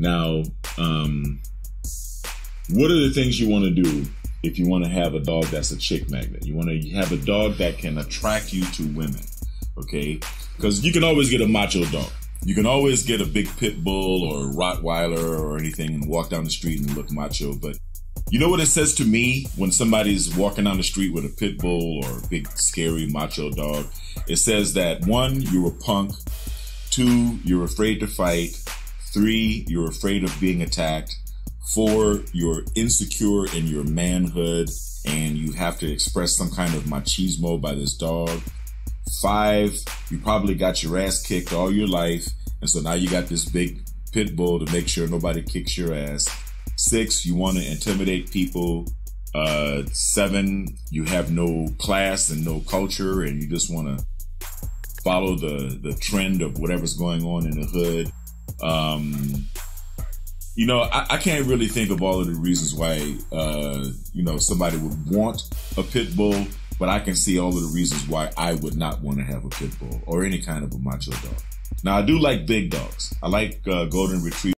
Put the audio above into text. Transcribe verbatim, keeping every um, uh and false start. Now, um, what are the things you want to do if you want to have a dog that's a chick magnet? You want to have a dog that can attract you to women, okay? Because you can always get a macho dog. You can always get a big pit bull or a Rottweiler or anything and walk down the street and look macho. But you know what it says to me when somebody's walking down the street with a pit bull or a big, scary macho dog? It says that, one, you're a punk. Two, you're afraid to fight. Three, you're afraid of being attacked. Four, you're insecure in your manhood and you have to express some kind of machismo by this dog. Five, you probably got your ass kicked all your life, and so now you got this big pit bull to make sure nobody kicks your ass. Six, you want to intimidate people. Uh, seven, you have no class and no culture, and you just want to follow the, the trend of whatever's going on in the hood. Um, you know, I, I can't really think of all of the reasons why, uh, you know, somebody would want a pit bull. But I can see all of the reasons why I would not want to have a pit bull or any kind of a macho dog. Now, I do like big dogs. I like uh, golden retrievers.